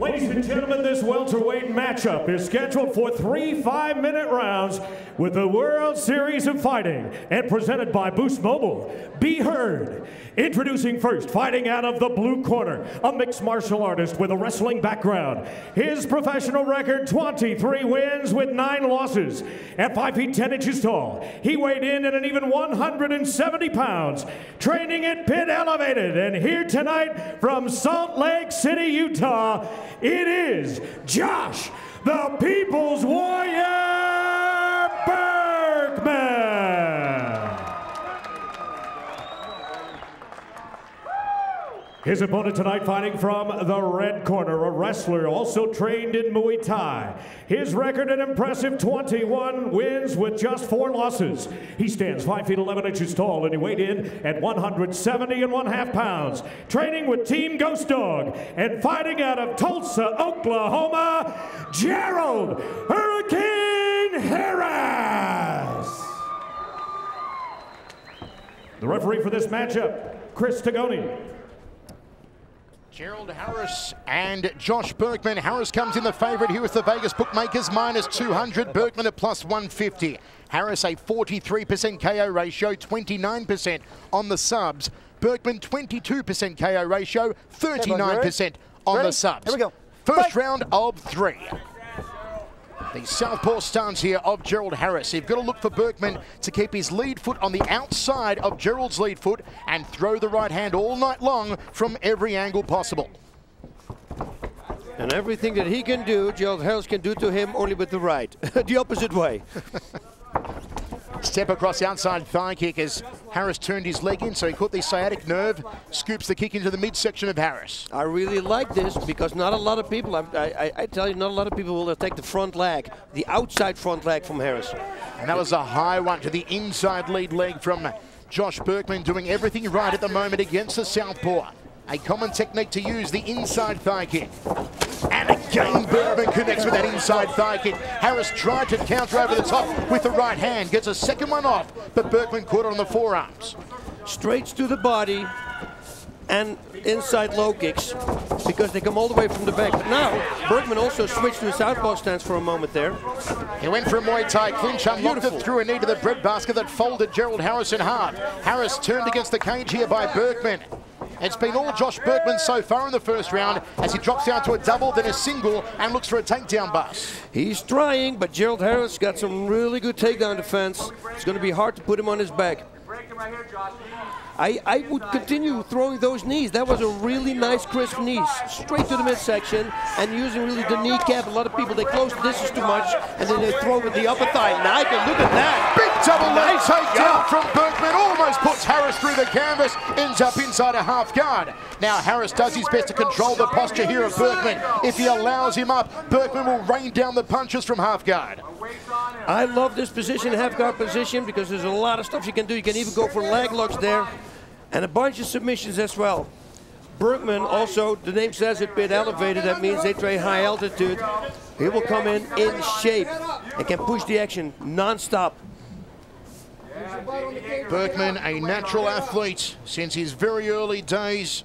Ladies and gentlemen, this welterweight matchup is scheduled for 3 5-minute rounds with the World Series of Fighting and presented by Boost Mobile. Be heard. Introducing first, fighting out of the blue corner, a mixed martial artist with a wrestling background. His professional record, 23 wins with 9 losses. At 5 feet 10 inches tall, he weighed in at an even 170 pounds, training at Pit Elevated. And here tonight from Salt Lake City, Utah, it is Josh, the People's Warrior, Burkman. His opponent tonight, fighting from the red corner, a wrestler also trained in Muay Thai. His record, an impressive 21 wins with just 4 losses. He stands 5 feet 11 inches tall, and he weighed in at 170.5 pounds. Training with Team Ghost Dog and fighting out of Tulsa, Oklahoma, Gerald Hurricane Harris. The referee for this matchup, Chris Tognoni. Gerald Harris and Josh Burkman. Harris comes in the favorite here with the Vegas bookmakers, -200. Burkman at +150. Harris a 43% KO ratio, 29% on the subs. Burkman 22% KO ratio, 39% on the subs. Here we go. First round of 3. The southpaw stance here of Gerald Harris. You've got to look for Burkman to keep his lead foot on the outside of Gerald's lead foot and throw the right hand all night long from every angle possible. And everything that he can do, Gerald Harris can do to him, only with the right, the opposite way. Step across the outside thigh kick as Harris turned his leg in, so he caught the sciatic nerve, scoops the kick into the midsection of Harris. I really like this because not a lot of people, I tell you, not a lot of people will attack the front leg, the outside front leg from Harris. And that was a high one to the inside lead leg from Josh Burkman, doing everything right at the moment against the southpaw. A common technique to use, the inside thigh kick. And again, Burkman connects with that inside thigh kick. Harris tried to counter over the top with the right hand, gets a second one off, but Burkman caught it on the forearms. Straights to the body and inside low kicks because they come all the way from the back. But now, Burkman also switched to his southpaw stance for a moment there. He went for a Muay Thai clinch, unlocked it through a knee to the breadbasket that folded Gerald Harris in half. Harris turned against the cage here by Burkman. It's been all Josh Burkman so far in the first round as he drops down to a double, then a single, and looks for a takedown bust. He's trying, but Gerald Harris got some really good takedown defense. It's going to be hard to put him on his back. I would continue throwing those knees. That was a really nice crisp knee, straight to the midsection, and using really the kneecap. A lot of people, they close the distance too much, and then they throw with the upper thigh. Now, look at that. Big double leg takedown from Burkman. Almost puts Harris through the canvas, ends up inside a half guard. Now, Harris does his best to control the posture here of Burkman. If he allows him up, Burkman will rain down the punches from half guard. I love this position, half guard position, because there's a lot of stuff you can do. You can even go for leg locks there. And a bunch of submissions as well. Burkman also, the name says it, Pit Elevated. That means they train high altitude. He will come in shape and can push the action non-stop. Burkman, a natural athlete since his very early days.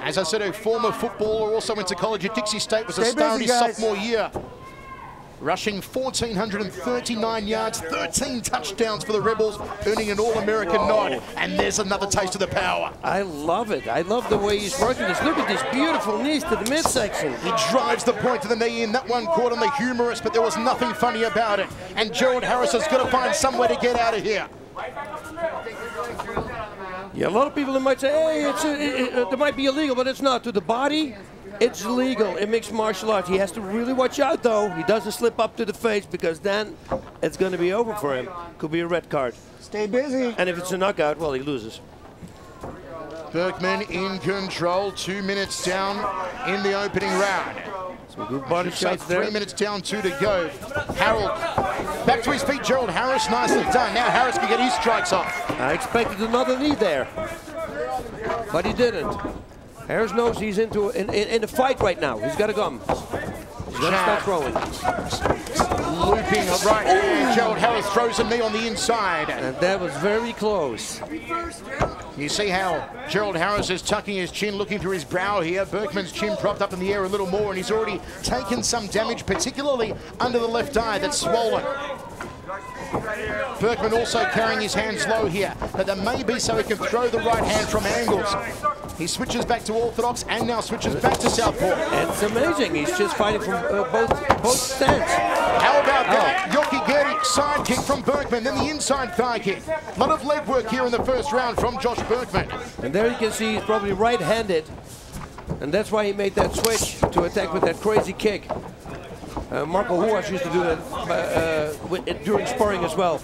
As I said, a former footballer, also went to college at Dixie State, was a star in his sophomore year. Rushing 1,439 yards, 13 touchdowns for the Rebels, earning an All-American nod. And there's another taste of the power. I love it. I love the way he's working this. Look at this beautiful knees to the midsection. He drives the point to the knee in. That one caught on the humerus, but there was nothing funny about it. And Gerald Harris has got to find some way to get out of here. Yeah, a lot of people might say, hey, it might be illegal, but it's not. To the body, it's legal in mixed martial arts. He has to really watch out, though. He doesn't slip up to the face, because then it's going to be over for him. Could be a red card. Stay busy. And if it's a knockout, well, he loses. Burkman in control, 2 minutes down in the opening round. Some good body shots there. 3 minutes down, 2 to go. Harold back to his feet. Gerald Harris, nicely done. Now Harris can get his strikes off. I expected another knee there, but he didn't. Harris knows he's into in a fight right now. He's got to come. He's got to start throwing. looping right. Ooh. Gerald Harris throws a knee on the inside. And that was very close. You see how Gerald Harris is tucking his chin, looking through his brow here. Burkman's chin propped up in the air a little more, and he's already taken some damage, particularly under the left eye that's swollen. Burkman also carrying his hands low here, but that may be so he can throw the right hand from angles. He switches back to orthodox and now switches back to southpaw. It's amazing. He's just fighting from both stands. How about that? Yoki Geri side kick from Burkman, then the inside thigh kick. A lot of leg work here in the first round from Josh Burkman. And there you can see he's probably right-handed, and that's why he made that switch to attack with that crazy kick. Marco Huas used to do that during sparring as well.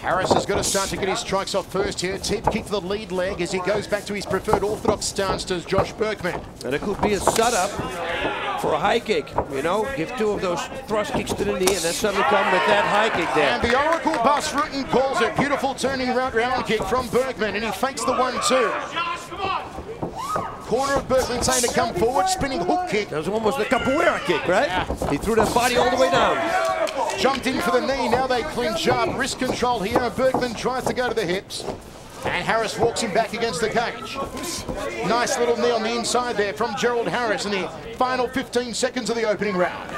Harris is going to start to get his strikes off first here. Tip kick to the lead leg as he goes back to his preferred orthodox stance to Josh Burkman. And it could be a setup for a high kick, you know? Give two of those thrust kicks to the knee and then suddenly come with that high kick there. And the Oracle Bus Rutten calls it. Beautiful turning round kick from Burkman, and he fakes the 1-2. Corner of Burkman saying to come forward, spinning hook kick. That was almost the capoeira kick, right? Yeah. He threw that body all the way down. Jumped in for the knee, now they clinch up. Wrist control here, Burkman tries to go to the hips. And Harris walks him back against the cage. Nice little knee on the inside there from Gerald Harris in the final 15 seconds of the opening round.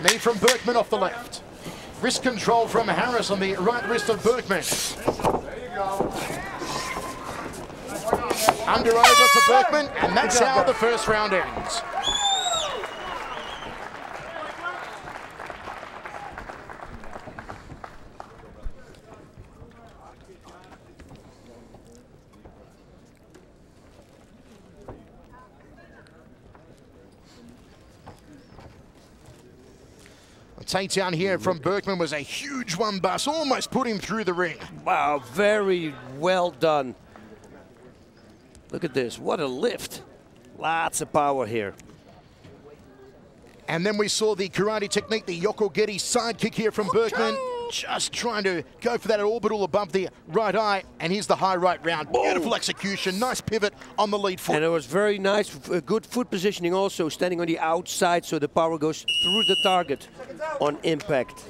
Knee from Burkman off the left. Wrist control from Harris on the right wrist of Burkman. Under over for Burkman, and that's how the first round ends. A takedown here from Burkman was a huge one, Bus, almost put him through the ring. Wow, very well done. Look at this, what a lift. Lots of power here. And then we saw the karate technique, the Yoko Geri sidekick here from Burkman. Just trying to go for that orbital above the right eye. And here's the high right round. Beautiful execution, nice pivot on the lead foot. And it was very nice, good foot positioning also, standing on the outside so the power goes through the target on impact.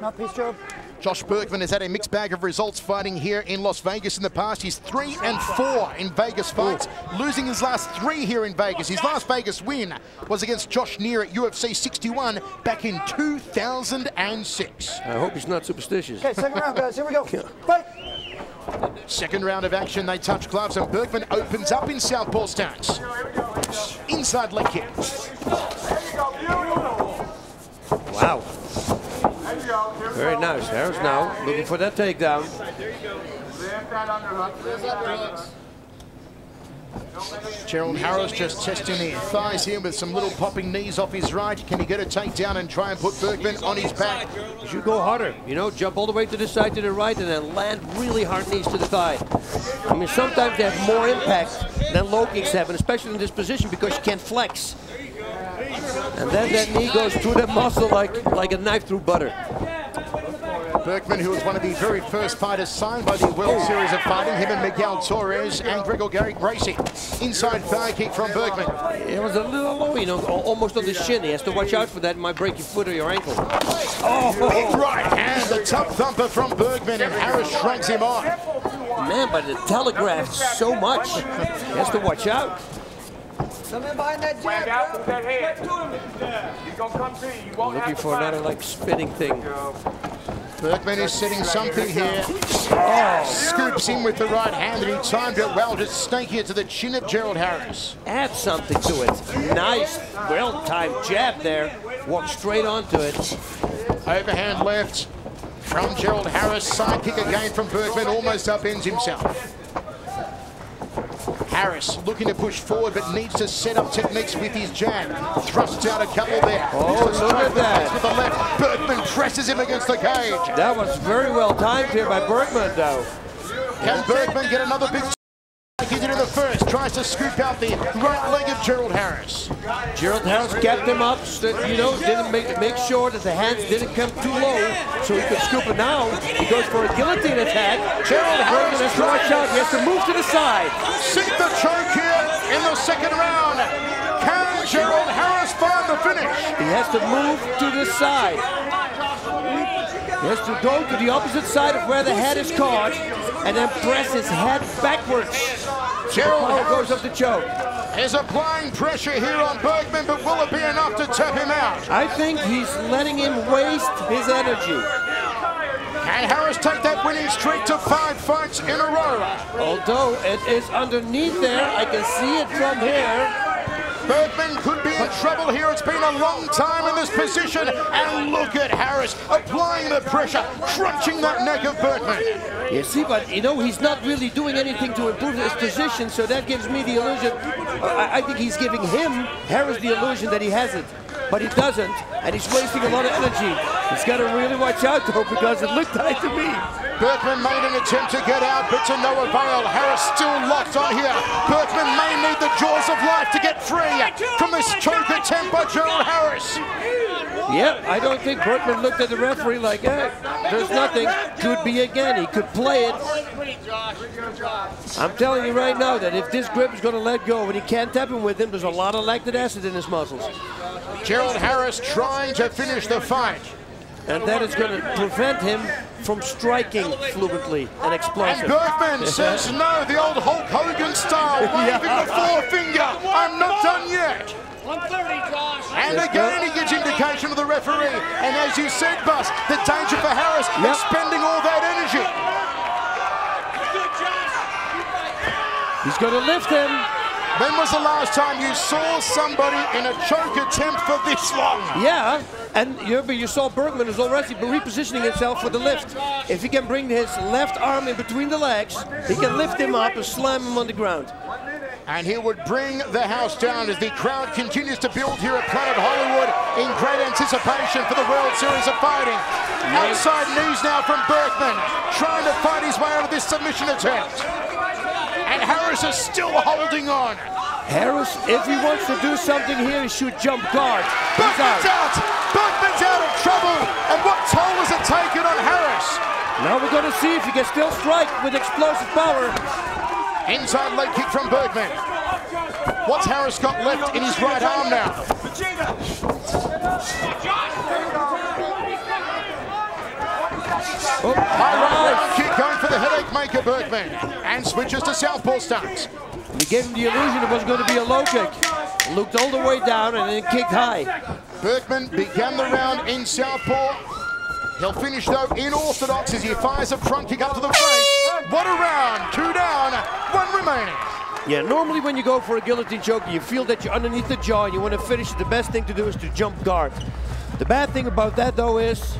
Not piece job. Josh Burkman has had a mixed bag of results fighting here in Las Vegas in the past. He's 3-4 in Vegas fights, losing his last 3 here in Vegas. His last Vegas win was against Josh Neer at UFC 61 back in 2006. I hope he's not superstitious. Okay, second round, guys. Here we go. Second round of action. They touch gloves, and Burkman opens up in southpaw stance. Inside leg kick. Wow. Very nice. Harris now looking for that takedown. Gerald Harris just testing the thighs here with some little popping knees off his right. Can he get a takedown and try and put Burkman on his back? You should go harder, you know, jump all the way to the side to the right and then land really hard knees to the thigh. I mean, sometimes they have more impact than low kicks have, and especially in this position because you can't flex. And then that knee goes through the muscle like a knife through butter. Burkman, who was one of the very first fighters signed by the World Series of Fighting, him and Miguel Torres and Renzo Gracie. Inside thigh kick from Burkman. It was a little low, you know, almost on the shin. He has to watch out for that. It might break your foot or your ankle. Oh, big right hand, the top thumper from Burkman, and Harris shrugs him on. Man, but it telegraphed so much. He has to watch out. Something behind that jab, out with that hand. Looking for another like spinning thing. Burkman is sitting something here. Oh, scoops him with the right hand, and he timed it well to snake here to the chin of Gerald Harris. Add something to it. Nice, well-timed jab there. Walked straight onto it. Overhand left from Gerald Harris. Sidekick again from Burkman. Almost upends himself. Harris looking to push forward, but needs to set up techniques with his jab. Thrusts out a couple there. Oh, look at that. With the left. Burkman presses him against the cage. That was very well timed here by Burkman, though. Can Burkman get another big like he did in the first? Tries to scoop out the right leg of Gerald Harris. Gerald Harris kept him up, you know, didn't make sure that the hands didn't come too low so he could scoop it down. He goes for a guillotine attack. Gerald Harris has to watch out. He has to move to the side. Seek the choke here in the second round. Can has to move to this side. He has to go to the opposite side of where the head is caught and then press his head backwards. Gerald goes up to choke. Is applying pressure here on Burkman, but will it be enough to tap him out? I think he's letting him waste his energy. Can Harris take that winning streak to 5 fights in a row? Although it is underneath there, I can see it from here. Burkman could be in trouble here. It's been a long time in this position. And look at Harris applying the pressure, crunching that neck of Burkman. You see, but you know, he's not really doing anything to improve his position, so that gives me the illusion. I think he's giving him, Harris, the illusion that he has it. But he doesn't, and he's wasting a lot of energy. He's got to really watch out, though, because it looked like to me. Burkman made an attempt to get out, but to no avail. Harris still locked on here. Burkman may need the jaws of life to get free from this choke attempt by Gerald Harris. Yep, I don't think Burkman looked at the referee like, hey, there's nothing. Could be again. He could play it. I'm telling you right now that if this grip is going to let go and he can't tap him with him, there's a lot of lactic acid in his muscles. Gerald Harris trying to finish the fight. And that is going to prevent him from striking fluently and explosively. And Burkman says no, the old Hulk Hogan style, waving the forefinger. I'm not done yet. 130, Josh. And again, he gives indication to the referee. And as you said, Bus, the danger for Harris is spending all that energy. He's going to lift him. When was the last time you saw somebody in a choke attempt for this long? Yeah, and you saw Burkman is already repositioning himself for the lift. If he can bring his left arm in between the legs, he can lift him up and slam him on the ground. And he would bring the house down as the crowd continues to build here at Planet Hollywood in great anticipation for the World Series of Fighting. Outside news now from Burkman, trying to fight his way out of this submission attempt. And Harris is still holding on. Harris, if he wants to do something here, he should jump guard. Burkman's out. Burkman's out of trouble. And what toll is it taken on Harris? Now we're going to see if he can still strike with explosive power. Inside leg kick from Burkman. What's Harris got left in his right arm now? Oh, high right kick going for the headache maker, Burkman, and switches to southpaw stance. He gave him the illusion it was going to be a low kick. Looked all the way down and then kicked high. Burkman began the round in southpaw. He'll finish, though, in orthodox as he fires a front kick up to the face. What a round! 2 down, 1 remaining. Yeah, normally when you go for a guillotine choke, you feel that you're underneath the jaw and you want to finish it. The best thing to do is to jump guard. The bad thing about that, though, is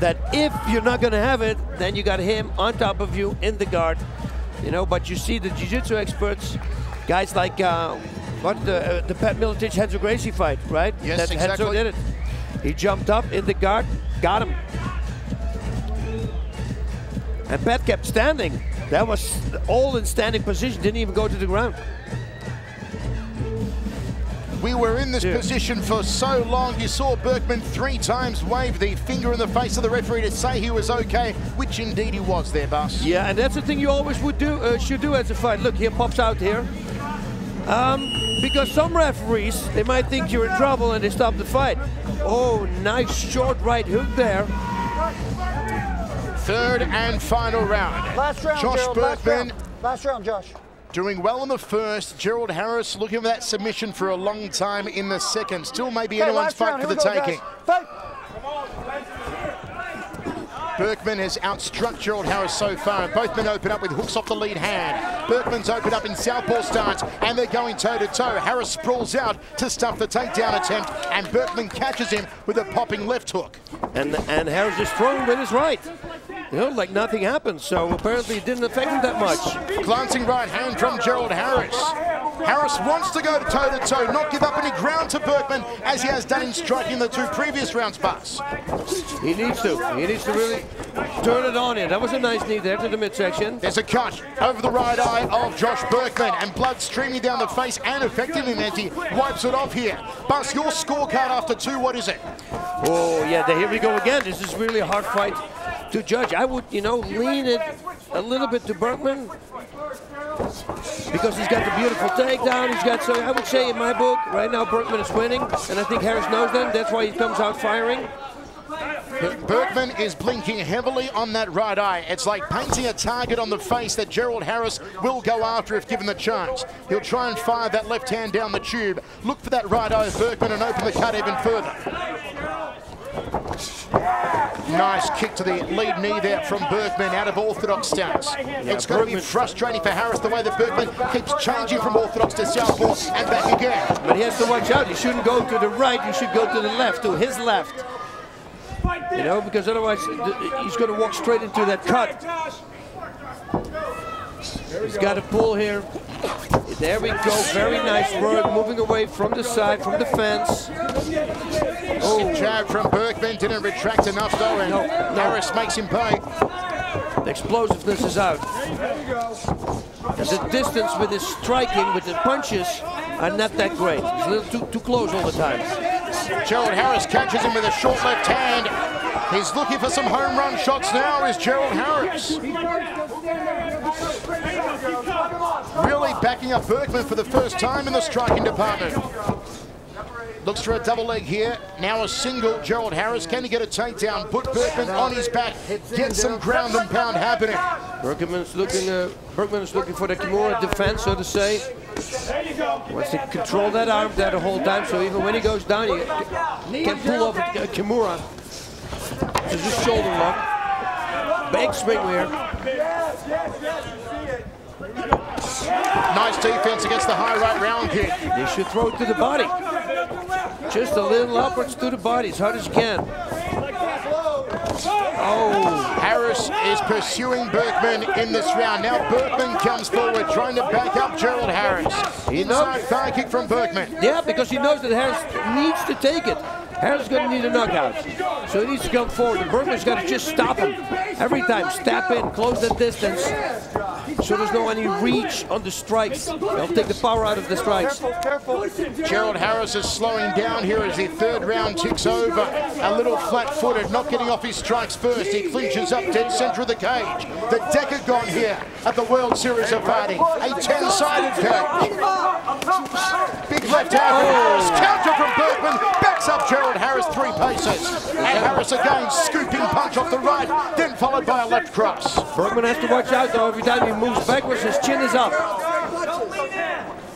that if you're not going to have it, then you got him on top of you in the guard. You know, but you see the jiu-jitsu experts, guys like the Pat Miletich Renzo Gracie fight, right? Yes, that exactly. Renzo did it. He jumped up in the guard, got him. And Pat kept standing. That was all in standing position, didn't even go to the ground. We were in this position for so long. You saw Burkman 3 times wave the finger in the face of the referee to say he was okay, which indeed he was there, Bas. Yeah, and that's the thing you always would do, should do as a fight. Look, here pops out here. Because some referees, they might think you're in trouble and they stop the fight. Oh, nice short right hook there. 3rd and final round. Last round, Josh Burkman. Last round, Josh. Doing well in the first. Gerald Harris looking for that submission for a long time in the second. Still maybe anyone's fight for the taking. Fight. Burkman has outstruck Gerald Harris so far. Both men open up with hooks off the lead hand. Burkman's opened up in southpaw stance, and they're going toe-to-toe. Harris sprawls out to stuff the takedown attempt, and Burkman catches him with a popping left hook. And Harris is throwing with his right. You know, like nothing happened, so apparently it didn't affect him that much. Glancing right hand from Gerald Harris. Harris wants to go toe-to-toe, not give up any ground to Burkman, as he has done in striking the 2 previous rounds, Bas. He needs to. He needs to really turn it on in. That was a nice knee there to the midsection. There's a cut over the right eye of Josh Burkman, and blood streaming down the face, and effectively, Nancy wipes it off here. Bas, your scorecard after 2, what is it? Oh, yeah, here we go again. This is really a hard fight to judge. I would, you know, lean it a little bit to Burkman. because he's got the beautiful takedown. He's got, so I would say in my book, right now Burkman is winning, and I think Harris knows that. That's why he comes out firing. Burkman is blinking heavily on that right eye. It's like painting a target on the face that Gerald Harris will go after if given the chance. He'll try and fire that left hand down the tube. Look for that right eye of Burkman and open the cut even further. Nice kick to the lead knee there from Burkman out of orthodox stance. Yeah, it's going to be frustrating for Harris the way that Burkman keeps changing from orthodox to southpaw and back again. But he has to watch out. He shouldn't go to the right. He should go to the left, to his left. You know, because otherwise he's going to walk straight into that cut. He's got a pull here. There we go. Very nice work. Moving away from the side, from the fence. Oh, jab from Burkman didn't retract enough though, and Harris makes him pay. The explosiveness is out. The distance with his striking, with the punches, are not that great. He's a little too close all the time. Gerald Harris catches him with a short left hand. He's looking for some home run shots now, is Gerald Harris. Really backing up Burkman for the first time in the striking department. Looks for a double leg here. Now a single, Gerald Harris. Can he get a takedown? Put Burkman on his back. Get some ground and pound happening. Burkman's looking for the Kimura defense, so to say. Wants to control that arm there the whole time, so even when he goes down, he can pull off Kimura. So just shoulder lock. Big swing there. Nice defense against the high right round kick. They should throw it to the body. Just a little upwards to the body as hard as you can. Oh, Harris is pursuing Burkman in this round. Now Burkman comes forward trying to back up Gerald Harris. Inside thigh kick from Burkman. Yeah, because he knows that Harris needs to take it. Harris is going to need a knockout, so he needs to come forward. And Burkman's got to just stop him every time. Step in, close the distance, so there's no any reach on the strikes. They'll take the power out of the strikes. Careful. Gerald Harris is slowing down here as the third round ticks over. A little flat-footed, not getting off his strikes first. He clinches up dead center of the cage. The decagon here at the World Series of Fighting. A 10-sided cage. Big left hand. Oh. Counter from Burkman. Backs up Gerald Harris 3 paces. And Harris again, scooping punch off the right, then followed by a left cross. Burkman has to watch out, though. Every time he moves backwards, his chin is up.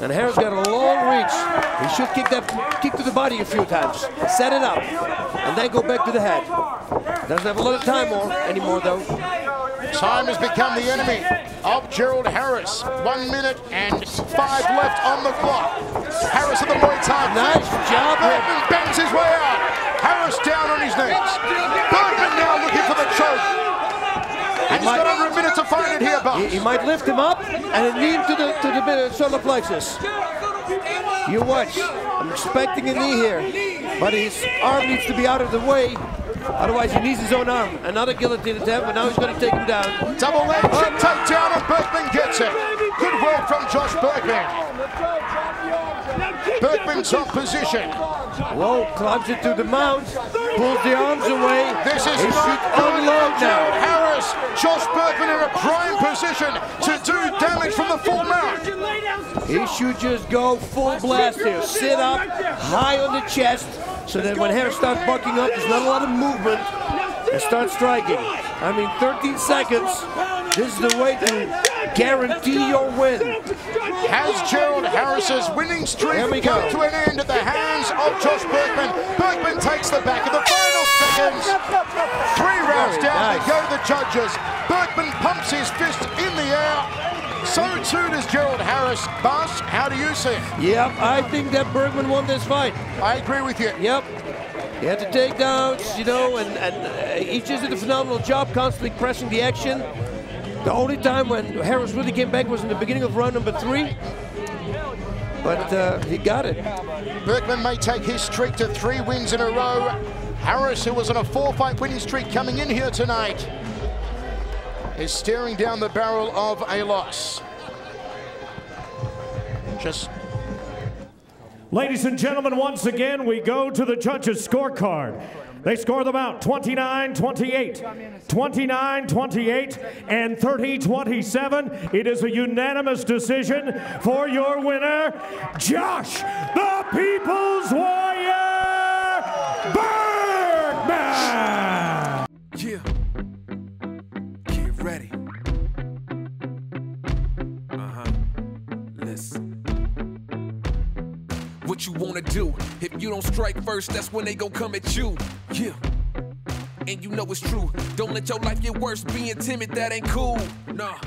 And Harris got a long reach. He should kick that kick to the body a few times. Set it up. And then go back to the head. Doesn't have a lot of time anymore, though. Time has become the enemy of Gerald Harris. 1 minute and 5 left on the clock. Harris at the Muay Thai. Nice job. Burkman bangs his way out. Harris down on his knees. Burkman now looking for the choke. And he's got over a minute to find it here, Buck. He might lift him up and knee him to the solar plexus. You watch. I'm expecting a knee here. But his arm needs to be out of the way. Otherwise, he needs his own arm. Another guillotine attempt, but now he's going to take him down. Double leg hook, take down, and Burkman gets it. Good work from Josh Burkman. Burkman's top position. Low, climbs into the mount, pulls the arms away. This is not unload now. Harris, Josh Burkman in a prime position to do damage from the full mount. He should just go full blast here. Sit up, high on the chest. So that when Harris starts bucking up, there's not a lot of movement and start striking. I mean, 13 seconds. This is the way to guarantee your win. Has Gerald Harris's winning streak come to an end at the hands of Josh Burkman? Burkman takes the back in the final seconds. 3 rounds down, they go to the judges. Burkman pumps his fist in the air. So too does Gerald Harris. Boss, how do you see it? Yep, I think that Burkman won this fight. I agree with you. Yep. He had the takedowns, you know, and he just did a phenomenal job constantly pressing the action. The only time when Harris really came back was in the beginning of round number 3. But he got it. Burkman may take his streak to 3 wins in a row. Harris, who was on a 4-fight winning streak coming in here tonight, is staring down the barrel of a loss. Ladies and gentlemen, once again, we go to the judges' scorecard. They score them out 29-28, 29-28, and 30-27. It is a unanimous decision for your winner, Josh the People's Warrior Burkman! Yeah. Get ready. Listen. What you wanna do? If you don't strike first, that's when they gon' come at you. Yeah. And you know it's true. Don't let your life get worse. Being timid, that ain't cool. Nah.